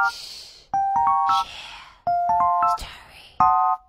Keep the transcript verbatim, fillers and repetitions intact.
Share story.